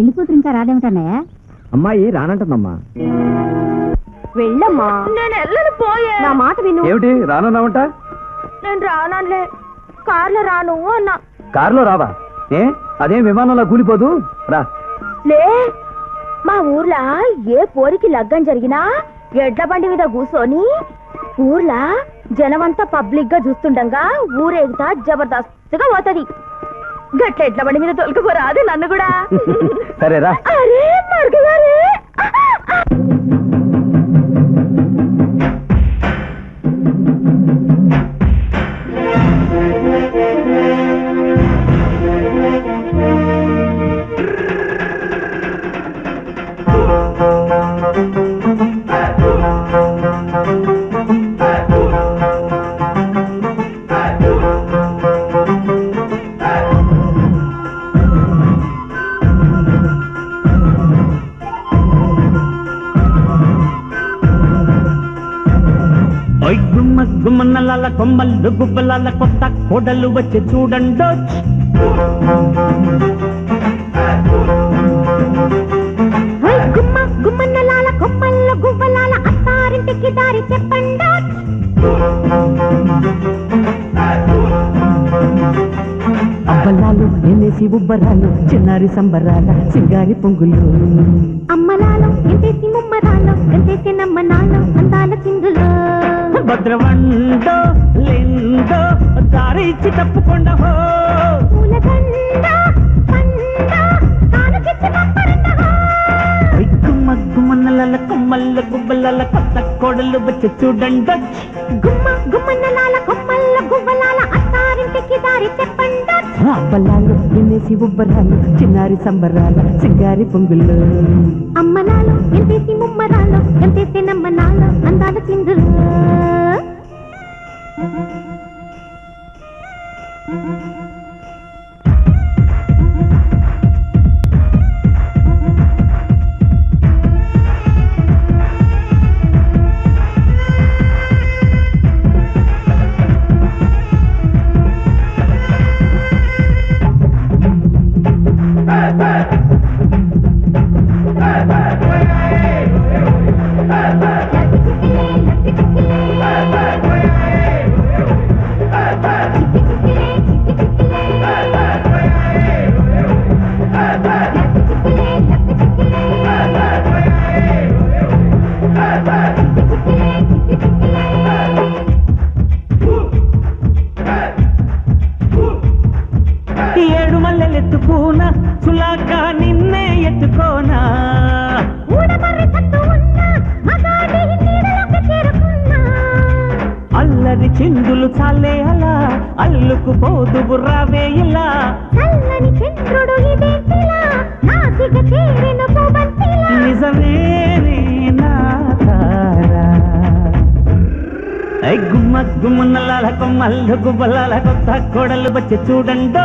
పెళ్లి కూతురు ఇంకా రాదేమిటన్నయ్య? అమ్మాయి రానంటుందమ్మా. వెళ్ళమ్మా. నేను ఎల్లలు పోయే. నా మాట విను. ఏమిటి రానన్నావంట? నేను రానలే, కార్లో రాను అన్నా. కార్లో రావా? ఏ అదే విమానంలో కూలిపోదు రా. లే, మా ఊర్లా ఏ పోరికి లగ్గం జరిగినా ఎడ్ల బండి మీద కూర్చొని ఊర్లా జనమంతా పబ్లిక్ గా చూస్తుండగా ఊరేగుతా జబర్దస్త్గా పోతుంది. గట్ల ఎడ్ల బండి మీద తొలకపోరాదు నన్ను కూడా. సరేరా. అరే మరుగగారే. గుమ్మనల్ల కొమ్మలు గుబ్బలాల కొత్త కోడలు వచ్చి చూడండి. గుమ్మనల్ల కొమ్మలు గుబ్బలాల అత్తారింటికి దారి చెప్పండి. అబ్బలాలు ఎన్నేసి ఉబ్బరాలు చిన్నారి సంబరాల సింగారి పొంగులు. అమ్మలాలు ఎంతేసి ముమ్మరాలు ఎంతేసి నమ్మనాలు అందాల సింగులు. భద్రవండో లిండో దారి ఇచ్చి తప్పకుండా గుమ్మల కొమ్మల గుబ్బల కొత్త కోడలు వచ్చి చూడండి. గుమ్మల కొమ్మల గుబ్బలాల అత్తారింటికి దారి చెప్పండి. అబ్బలాలు ఎన్నేసి ఉబ్బరాలు చిన్నారి సంబరాల సింగారి పొంగులు. అమ్మలాలు ఎంతేసి ముమ్మరాలు ఎంతేసి నమ్మనాలు అందాల సింగులు. గుబ్బలాల కొత్త కోడలు వచ్చి చూడండి.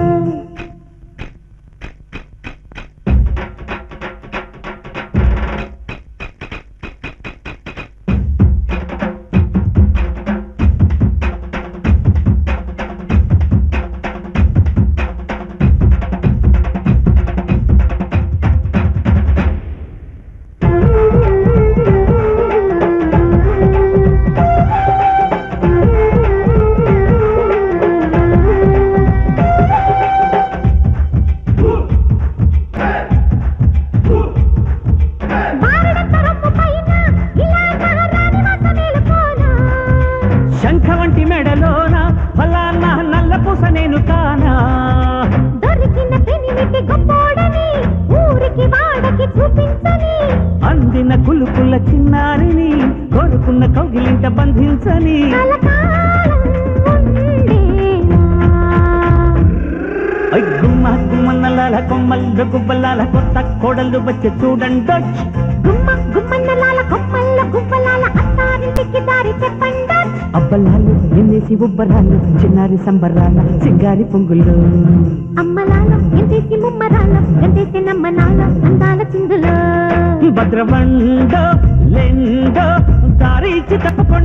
చూడండి. గుమ్మనలాల కొమ్మల గుబ్బలాల అత్తారింటికి దారి చెప్పండి. అబ్బలాలు ఎందేసి ఉబ్బరాలు చిన్నారి సంబరాల సింగారి పొంగులు అమ్మలాల ఎందేసి ముమ్మరాల ఎందేసి నమ్మనాల అందాల చిందులు భద్రవండ లెండ దారి ఇచ్చి తప్పకుండా